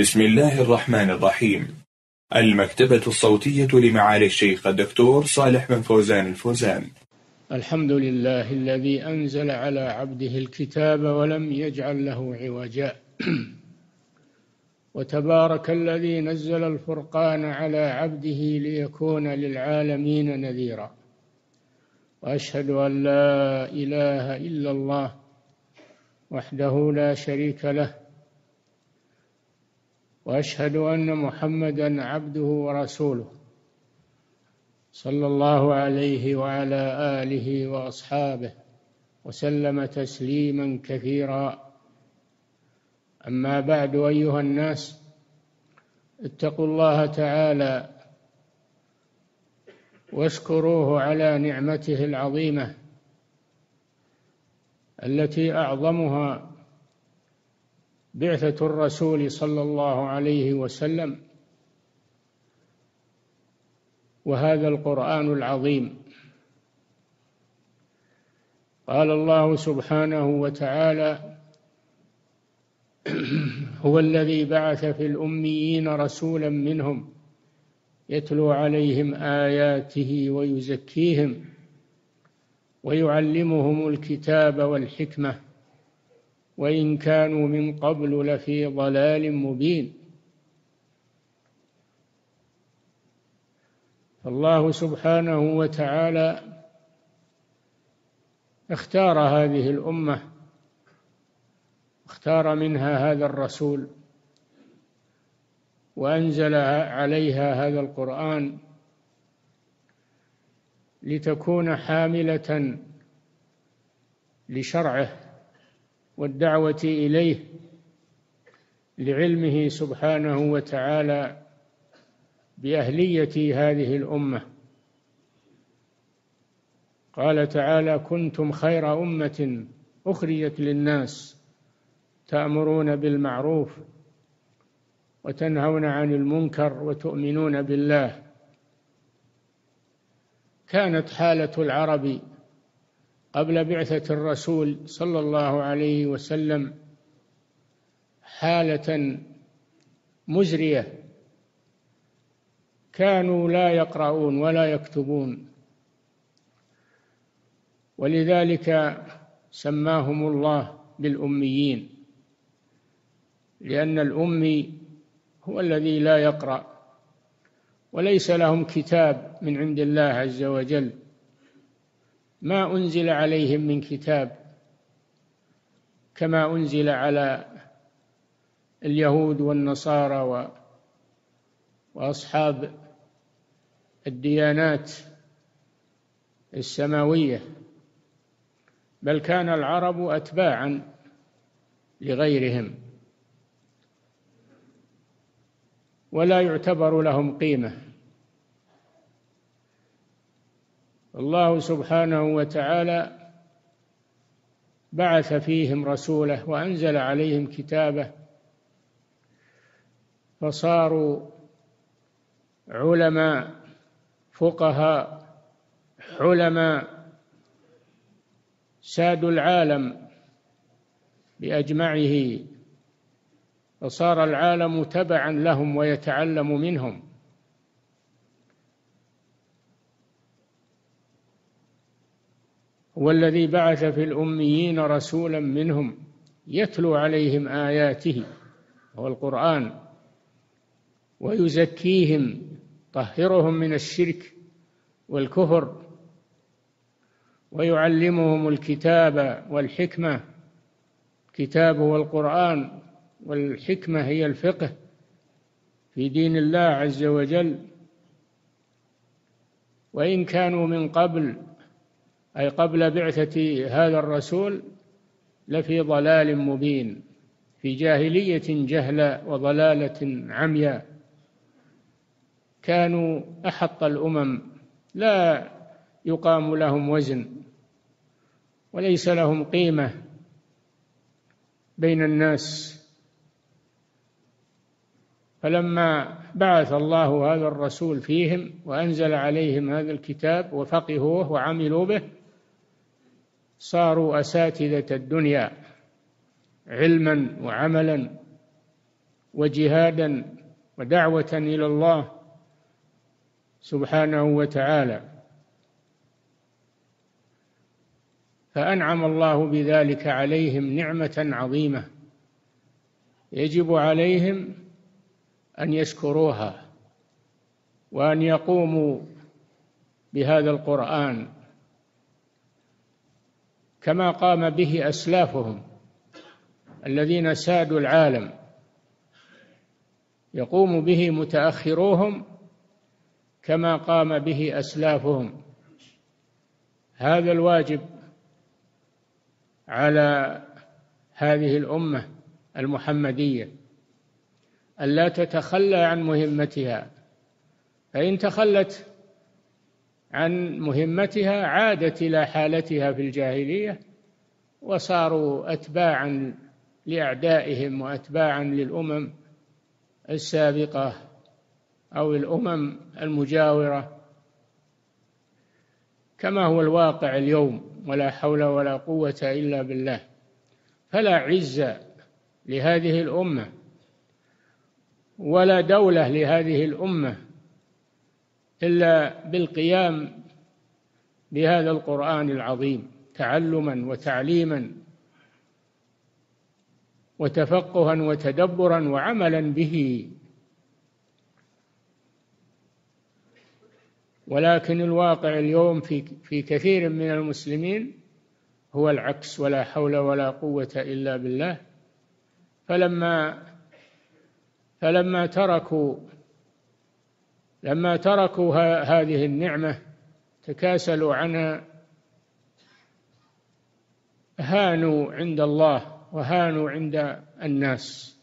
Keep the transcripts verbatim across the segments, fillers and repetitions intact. بسم الله الرحمن الرحيم. المكتبة الصوتية لمعالي الشيخ الدكتور صالح بن فوزان الفوزان. الحمد لله الذي أنزل على عبده الكتاب ولم يجعل له عوجا، وتبارك الذي نزل الفرقان على عبده ليكون للعالمين نذيرا، وأشهد أن لا إله إلا الله وحده لا شريك له، وأشهد أن محمدًا عبده ورسوله صلى الله عليه وعلى آله وأصحابه وسلم تسليمًا كثيرًا. أما بعد، أيها الناس، اتقوا الله تعالى واشكروه على نعمته العظيمة التي أعظمها بعثة الرسول صلى الله عليه وسلم، وهذا القرآن العظيم. قال الله سبحانه وتعالى: هو الذي بعث في الأميين رسولا منهم يتلو عليهم آياته ويزكيهم ويعلمهم الكتاب والحكمة وإن كانوا من قبل لفي ضلال مبين. فالله سبحانه وتعالى اختار هذه الأمة، اختار منها هذا الرسول، وأنزل عليها هذا القرآن لتكون حاملة لشرعه والدعوة إليه، لعلمه سبحانه وتعالى بأهلية هذه الأمة. قال تعالى: كنتم خير أمة أخرجت للناس تأمرون بالمعروف وتنهون عن المنكر وتؤمنون بالله. كانت حالة العرب قبل بعثة الرسول صلى الله عليه وسلم حالة مزرية، كانوا لا يقرؤون ولا يكتبون، ولذلك سماهم الله بالأميين، لأن الأمي هو الذي لا يقرأ وليس لهم كتاب من عند الله عز وجل، ما أنزل عليهم من كتاب كما أنزل على اليهود والنصارى وأصحاب الديانات السماوية، بل كان العرب أتباعا لغيرهم ولا يعتبر لهم قيمة. الله سبحانه وتعالى بعث فيهم رسوله وأنزل عليهم كتابه، فصاروا علماء فقهاء حلماء، سادوا العالم بأجمعه، فصار العالم تبعا لهم ويتعلم منهم. والذي بعث في الأميين رسولا منهم يتلو عليهم آياته، هو القرآن، ويزكيهم، طهرهم من الشرك والكفر، ويعلمهم الكتاب والحكمة. الكتاب هو القرآن، والحكمة هي الفقه في دين الله عز وجل. وإن كانوا من قبل، أي قبل بعثة هذا الرسول، لفي ضلال مبين، في جاهلية جهلة وضلالة عمياء. كانوا أحط الأمم، لا يقام لهم وزن وليس لهم قيمة بين الناس. فلما بعث الله هذا الرسول فيهم وأنزل عليهم هذا الكتاب وفقهوه وعملوا به، صاروا أساتذة الدنيا علما وعملا، وجهادا ودعوة إلى الله سبحانه وتعالى، فأنعم الله بذلك عليهم نعمة عظيمة يجب عليهم أن يشكروها وأن يقوموا بهذا القرآن كما قام به أسلافهم الذين سادوا العالم، يقوم به متأخروهم كما قام به أسلافهم. هذا الواجب على هذه الأمة المحمدية ألا تتخلى عن مهمتها، فإن تخلت عن مهمتها عادت إلى حالتها في الجاهلية وصاروا أتباعا لأعدائهم وأتباعا للأمم السابقة أو الأمم المجاورة كما هو الواقع اليوم، ولا حول ولا قوة إلا بالله. فلا عزة لهذه الأمة ولا دولة لهذه الأمة إلا بالقيام بهذا القرآن العظيم تعلما وتعليما وتفقها وتدبرا وعملا به. ولكن الواقع اليوم في في كثير من المسلمين هو العكس، ولا حول ولا قوة إلا بالله. فلما فلما تركوا لما تركوا هذه النعمة تكاسلوا عنها، هانوا عند الله وهانوا عند الناس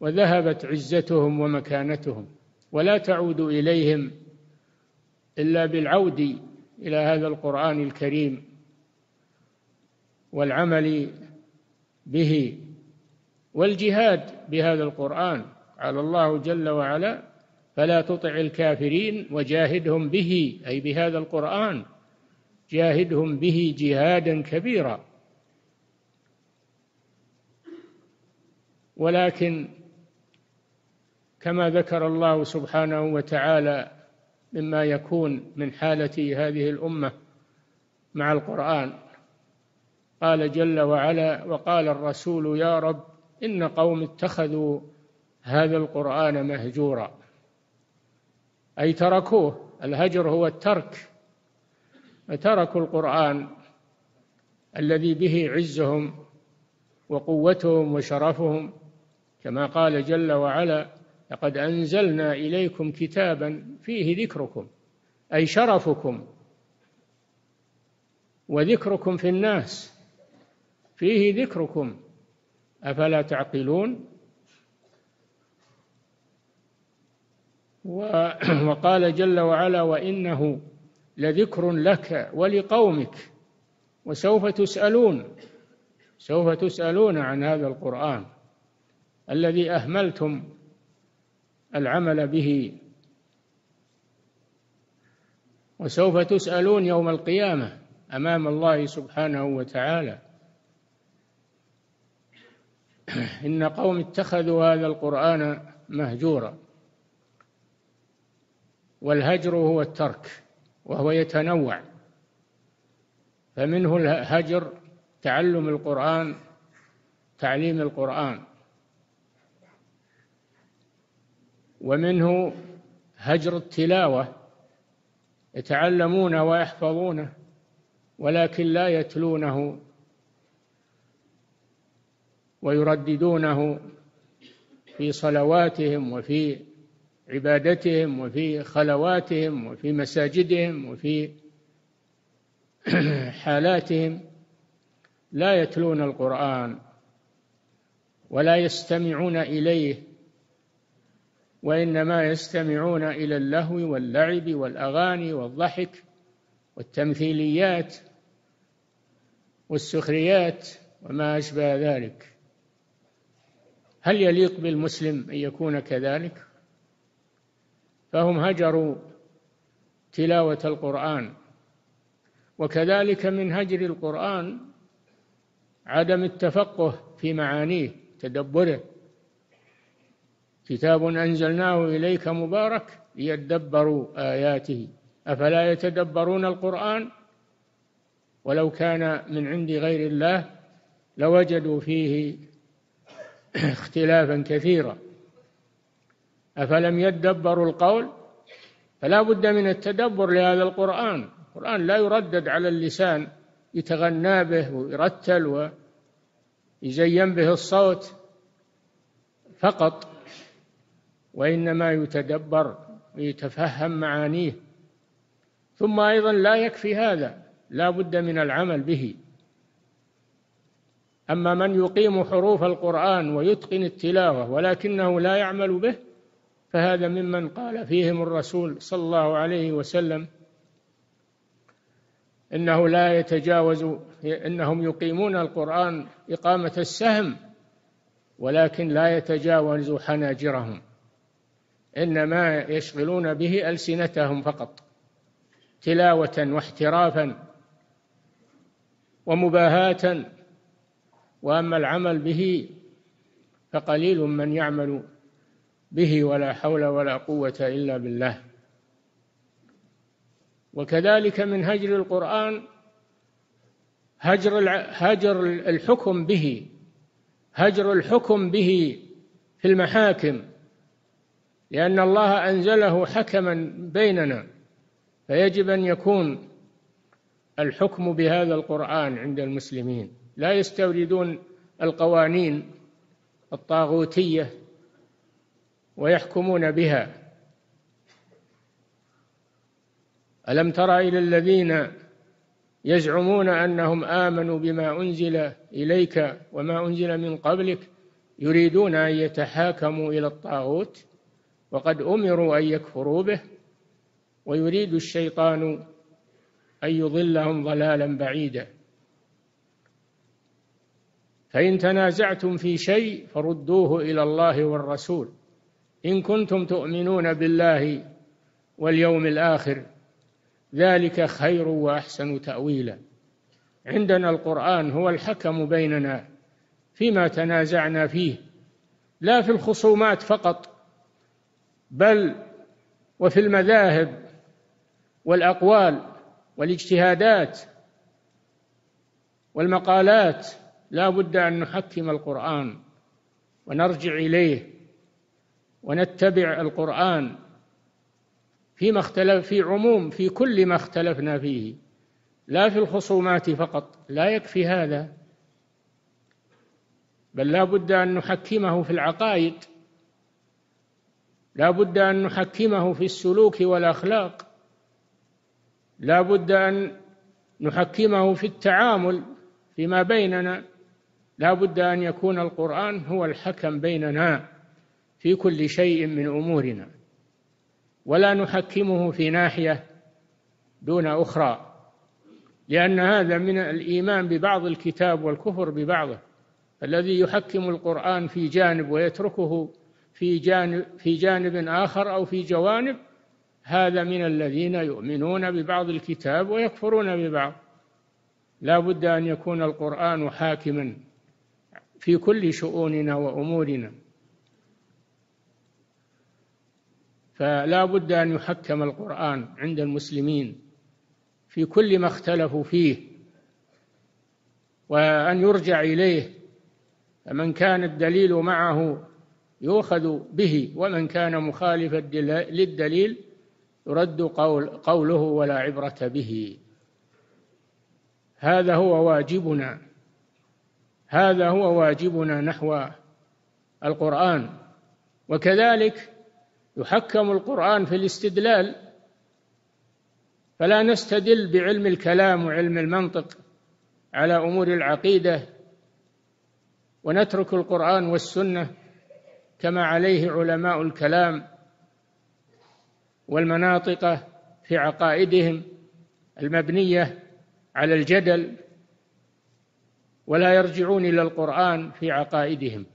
وذهبت عزتهم ومكانتهم، ولا تعود إليهم إلا بالعود إلى هذا القرآن الكريم والعمل به والجهاد بهذا القرآن. قال الله جل وعلا: فلا تطع الكافرين وجاهدهم به، أي بهذا القرآن، جاهدهم به جهادا كبيرا. ولكن كما ذكر الله سبحانه وتعالى مما يكون من حالة هذه الأمة مع القرآن، قال جل وعلا: وقال الرسول يا رب إن قوم اتخذوا هذا القرآن مهجورا، أي تركوه. الهجر هو الترك، فتركوا القرآن الذي به عزهم وقوتهم وشرفهم، كما قال جل وعلا: لقد أنزلنا إليكم كتابا فيه ذكركم، أي شرفكم وذكركم في الناس، فيه ذكركم أفلا تعقلون. وقال جل وعلا: وإنه لذكر لك ولقومك وسوف تسألون، سوف تسألون عن هذا القرآن الذي أهملتم العمل به، وسوف تسألون يوم القيامة أمام الله سبحانه وتعالى. إن قوم اتخذوا هذا القرآن مهجورا، والهجر هو الترك وهو يتنوع، فمنه الهجر تعلم القرآن، تعليم القرآن، ومنه هجر التلاوة، يتعلمون ويحفظونه ولكن لا يتلونه ويرددونه في صلواتهم وفي عبادتهم وفي خلواتهم وفي مساجدهم وفي حالاتهم، لا يتلون القرآن ولا يستمعون إليه، وإنما يستمعون إلى اللهو واللعب والأغاني والضحك والتمثيليات والسخريات وما أشبه ذلك. هل يليق بالمسلم أن يكون كذلك؟ فهم هجروا تلاوة القرآن. وكذلك من هجر القرآن عدم التفقه في معانيه، تدبره، كتاب أنزلناه إليك مبارك ليدبروا آياته أفلا يتدبرون القرآن ولو كان من عند غير الله لوجدوا فيه اختلافا كثيرا. أفلم يدبروا القول؟ فلا بد من التدبر لهذا القرآن. القرآن لا يردد على اللسان، يتغنى به ويرتل ويزين به الصوت فقط، وإنما يتدبر ويتفهم معانيه. ثم أيضا لا يكفي هذا، لا بد من العمل به. أما من يقيم حروف القرآن ويتقن التلاوة ولكنه لا يعمل به فهذا ممن قال فيهم الرسول صلى الله عليه وسلم إنه لا يتجاوز، إنهم يقيمون القرآن إقامة السهم ولكن لا يتجاوز حناجرهم، إنما يشغلون به ألسنتهم فقط تلاوة واحترافا ومباهاة، وأما العمل به فقليل من يعمل به ولا حول ولا قوة إلا بالله. وكذلك من هجر القرآن هجر هجر الحكم به، هجر الحكم به في المحاكم، لأن الله أنزله حكما بيننا، فيجب أن يكون الحكم بهذا القرآن عند المسلمين. لا يستوردون القوانين الطاغوتية ويحكمون بها. ألم تر إلى الذين يزعمون أنهم آمنوا بما أنزل إليك وما أنزل من قبلك يريدون أن يتحاكموا إلى الطاغوت وقد أمروا أن يكفروا به ويريد الشيطان أن يضلهم ضلالا بعيدا. فإن تنازعتم في شيء فردوه إلى الله والرسول إن كنتم تؤمنون بالله واليوم الآخر ذلك خير وأحسن تأويلا. عندنا القرآن هو الحكم بيننا فيما تنازعنا فيه، لا في الخصومات فقط بل وفي المذاهب والأقوال والاجتهادات والمقالات. لا بد أن نحكم القرآن ونرجع إليه ونتبع القرآن فيما اختلف في عموم في كل ما اختلفنا فيه، لا في الخصومات فقط. لا يكفي هذا، بل لا بد أن نحكمه في العقائد، لا بد أن نحكمه في السلوك والأخلاق، لا بد أن نحكمه في التعامل فيما بيننا. لا بد أن يكون القرآن هو الحكم بيننا في كل شيء من أمورنا، ولا نحكمه في ناحية دون أخرى، لأن هذا من الإيمان ببعض الكتاب والكفر ببعضه. الذي يحكم القرآن في جانب ويتركه في جانب, في جانب آخر أو في جوانب، هذا من الذين يؤمنون ببعض الكتاب ويكفرون ببعض. لا بد أن يكون القرآن حاكما في كل شؤوننا وأمورنا، فلا بد أن يحكم القرآن عند المسلمين في كل ما اختلفوا فيه وأن يرجع إليه، فمن كان الدليل معه يؤخذ به ومن كان مخالفا للدليل يرد قول قوله ولا عبرة به. هذا هو واجبنا، هذا هو واجبنا نحو القرآن. وكذلك يحكم القرآن في الاستدلال، فلا نستدل بعلم الكلام وعلم المنطق على أمور العقيدة ونترك القرآن والسنة كما عليه علماء الكلام والمناطق في عقائدهم المبنية على الجدل، ولا يرجعون إلى القرآن في عقائدهم.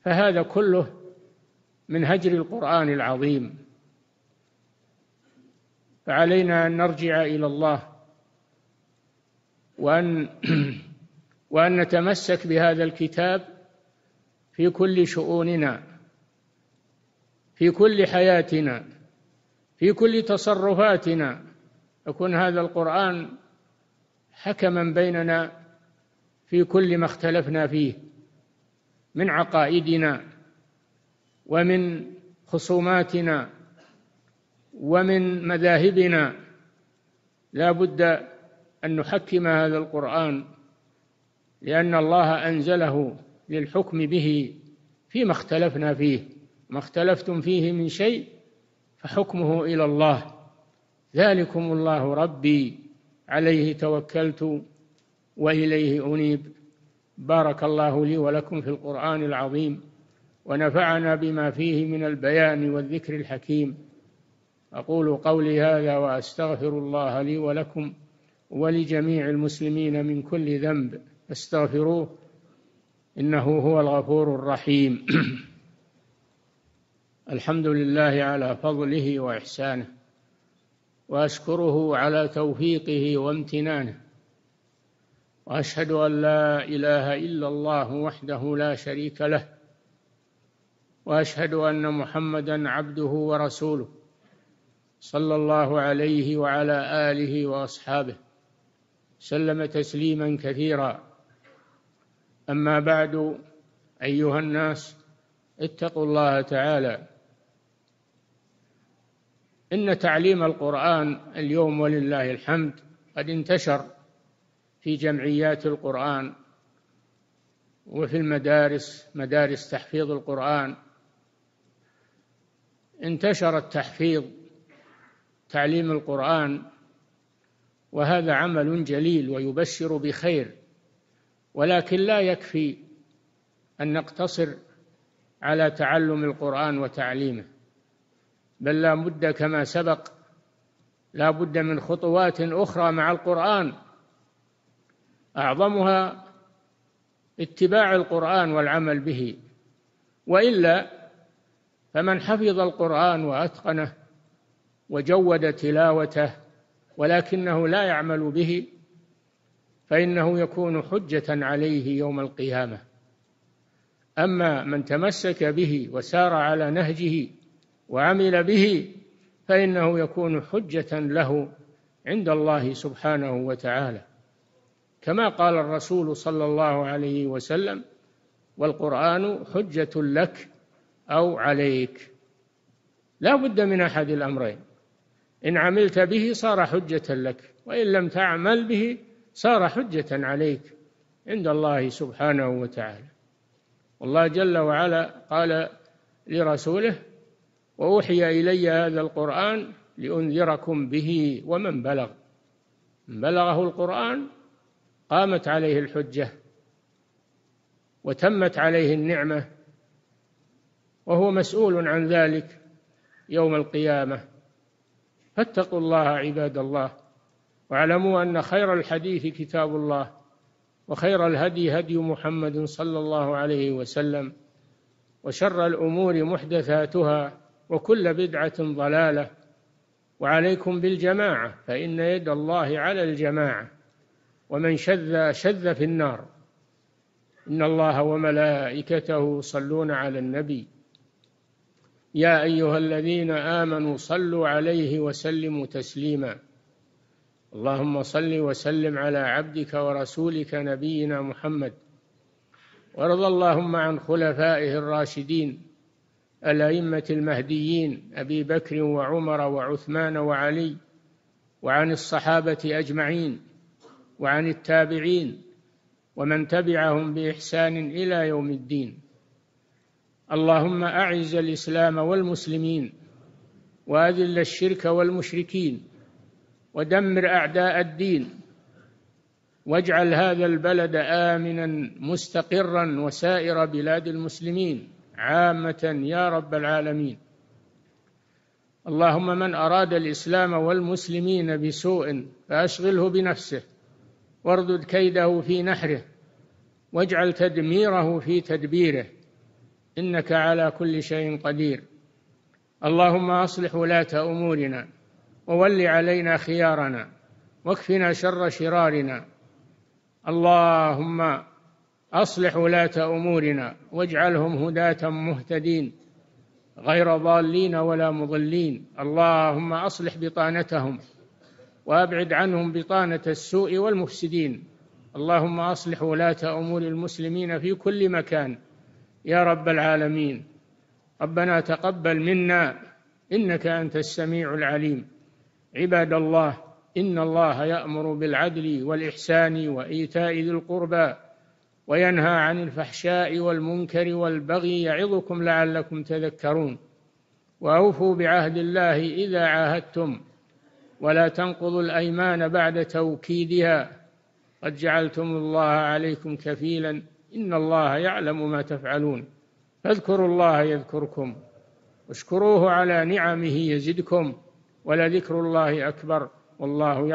فهذا كله من هجر القرآن العظيم. فعلينا أن نرجع إلى الله وأن وأن نتمسك بهذا الكتاب في كل شؤوننا، في كل حياتنا، في كل تصرفاتنا، يكون هذا القرآن حكما بيننا في كل ما اختلفنا فيه من عقائدنا ومن خصوماتنا ومن مذاهبنا. لا بد أن نحكم هذا القرآن، لأن الله أنزله للحكم به فيما اختلفنا فيه. ما اختلفتم فيه من شيء فحكمه إلى الله، ذلكم الله ربي عليه توكلت وإليه أنيب. بارك الله لي ولكم في القرآن العظيم، ونفعنا بما فيه من البيان والذكر الحكيم. أقول قولي هذا وأستغفر الله لي ولكم ولجميع المسلمين من كل ذنب، فاستغفروه إنه هو الغفور الرحيم. الحمد لله على فضله وإحسانه، وأشكره على توفيقه وامتنانه، وأشهد أن لا إله إلا الله وحده لا شريك له، وأشهد أن محمدًا عبده ورسوله صلى الله عليه وعلى آله وأصحابه سلم تسليمًا كثيرًا. أما بعد، أيها الناس، اتقوا الله تعالى. إن تعليم القرآن اليوم ولله الحمد قد انتشر في جمعيات القرآن وفي المدارس، مدارس تحفيظ القرآن انتشر التحفيظ، تعليم القرآن، وهذا عمل جليل ويبشر بخير، ولكن لا يكفي أن نقتصر على تعلم القرآن وتعليمه، بل لا بد كما سبق لا بد من خطوات أخرى مع القرآن، أعظمها اتباع القرآن والعمل به. وإلا فمن حفظ القرآن وأتقنه وجود تلاوته ولكنه لا يعمل به فإنه يكون حجة عليه يوم القيامة. أما من تمسك به وسار على نهجه وعمل به فإنه يكون حجة له عند الله سبحانه وتعالى، كما قال الرسول صلى الله عليه وسلم: والقرآن حجة لك أو عليك. لا بد من أحد الأمرين، إن عملت به صار حجة لك، وإن لم تعمل به صار حجة عليك عند الله سبحانه وتعالى. والله جل وعلا قال لرسوله: وأوحي إلي هذا القرآن لأنذركم به ومن بلغ. من بلغه القرآن قامت عليه الحجة وتمت عليه النعمة، وهو مسؤول عن ذلك يوم القيامة. فاتقوا الله عباد الله، واعلموا أن خير الحديث كتاب الله، وخير الهدي هدي محمد صلى الله عليه وسلم، وشر الأمور محدثاتها، وكل بدعة ضلالة. وعليكم بالجماعة، فإن يد الله على الجماعة، ومن شذ شذ في النار. إن الله وملائكته يصلون على النبي، يا أيها الذين آمنوا صلوا عليه وسلموا تسليما. اللهم صل وسلم على عبدك ورسولك نبينا محمد، وارض اللهم عن خلفائه الراشدين الأئمة المهديين أبي بكر وعمر وعثمان وعلي، وعن الصحابة أجمعين، وعن التابعين ومن تبعهم بإحسان إلى يوم الدين. اللهم أعز الإسلام والمسلمين، وأذل الشرك والمشركين، ودمر أعداء الدين، واجعل هذا البلد آمنا مستقرا وسائر بلاد المسلمين عامة يا رب العالمين. اللهم من أراد الإسلام والمسلمين بسوء فأشغله بنفسه، واردد كيده في نحره، واجعل تدميره في تدبيره، إنك على كل شيء قدير. اللهم أصلح ولاة أمورنا، وول علينا خيارنا، واكفنا شر شرارنا. اللهم أصلح ولاة أمورنا واجعلهم هداة مهتدين. غير ضالين ولا مضلين. اللهم أصلح بطانتهم وأبعد عنهم بطانة السوء والمفسدين. اللهم أصلح ولاة أمور المسلمين في كل مكان يا رب العالمين. ربنا تقبل منا إنك أنت السميع العليم. عباد الله، إن الله يأمر بالعدل والإحسان وإيتاء ذي القربى وينهى عن الفحشاء والمنكر والبغي يعظكم لعلكم تذكرون. وأوفوا بعهد الله إذا عاهدتم ولا تنقضوا الأيمان بعد توكيدها قد جعلتم الله عليكم كفيلا إن الله يعلم ما تفعلون. فاذكروا الله يذكركم واشكروه على نعمه يزدكم ولذكر الله أكبر والله يعلم.